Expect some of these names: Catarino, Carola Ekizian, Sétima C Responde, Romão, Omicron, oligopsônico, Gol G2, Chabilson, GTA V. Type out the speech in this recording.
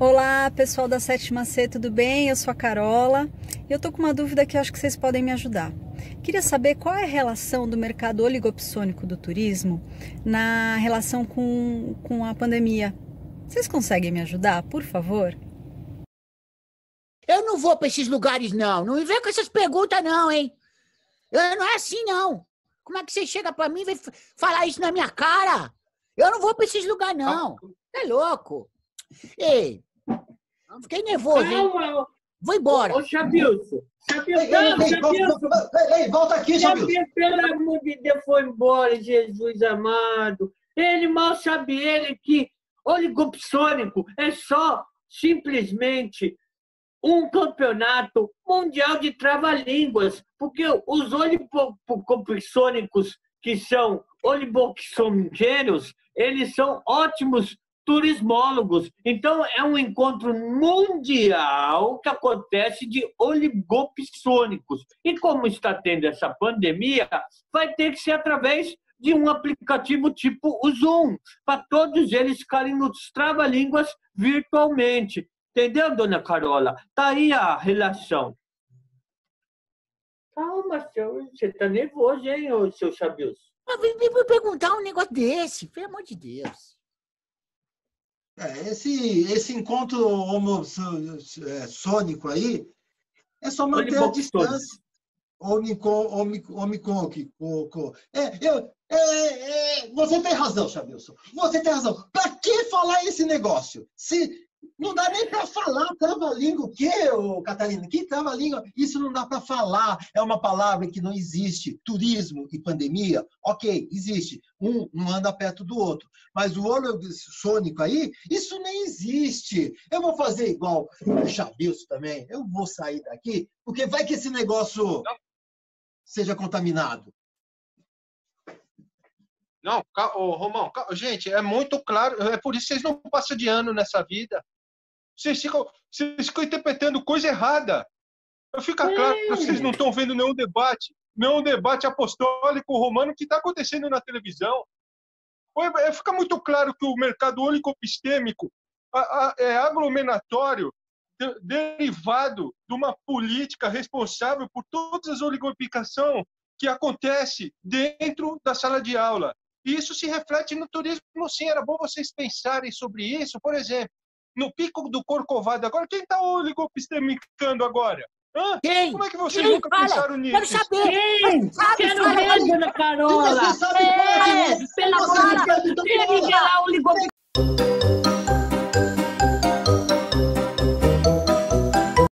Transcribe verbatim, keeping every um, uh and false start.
Olá pessoal da Sétima C, tudo bem? Eu sou a Carola e eu tô com uma dúvida que eu acho que vocês podem me ajudar. Queria saber qual é a relação do mercado oligopsônico do turismo na relação com, com a pandemia. Vocês conseguem me ajudar, por favor? Eu não vou para esses lugares, não. Não me vem com essas perguntas, não, hein? Eu não é assim, não. Como é que você chega para mim e vai falar isso na minha cara? Eu não vou para esses lugares, não. É louco. Ei, fiquei nervoso, hein? Calma. Vou embora. Ô, Chabilson. Chabilson, não, Chabilson. Ei, volta aqui, Chabilson. Chabilson, pelo amor de Deus, foi embora, Jesus amado. Ele mal sabe ele que oligopsônico é só, simplesmente, um campeonato mundial de trava-línguas, porque os oligopsônicos, que são oligoxomogêneos, eles são ótimos turismólogos. Então, é um encontro mundial que acontece de oligopsônicos. E como está tendo essa pandemia, vai ter que ser através de um aplicativo tipo o Zoom, para todos eles ficarem nos trava-línguas virtualmente. Entendeu, dona Carola? Tá aí a relação. Calma, seu, você tá nervoso, hein, ô, seu Chabilson? Mas vem me perguntar um negócio desse, pelo amor de Deus. É, esse, esse encontro homossônico aí é só manter a distância. Omicron, Omicron, é, eu, é, é, você tem razão, Chabilson. Você tem razão. Pra que falar esse negócio? Se... Não dá nem para falar trava-língua. O quê, ô, Catarina? Que trava-língua? Isso não dá para falar. É uma palavra que não existe. Turismo e pandemia, ok, existe. Um não anda perto do outro. Mas o oligopsônico aí, isso nem existe. Eu vou fazer igual o Chabilson também. Eu vou sair daqui, porque vai que esse negócio não seja contaminado. Não, ô, Romão, gente, é muito claro. É por isso que vocês não passam de ano nessa vida. Vocês ficam, vocês ficam interpretando coisa errada. Fica claro que vocês não estão vendo nenhum debate, nenhum debate apostólico romano que está acontecendo na televisão. Fica muito claro que o mercado oligopistêmico é aglomeratório de, derivado de uma política responsável por todas as oligopicações que acontece dentro da sala de aula. E isso se reflete no turismo, sim. Era bom vocês pensarem sobre isso, por exemplo. No Pico do Corcovado, agora, quem está oligopstemicando agora? Hã? Quem? Como é que vocês quem? Nunca Fala. Pensaram nisso? Quero saber! Quem? Sabe, quero ver, dona Carola! Pela Carola! Quem liga lá o oligopistêmico?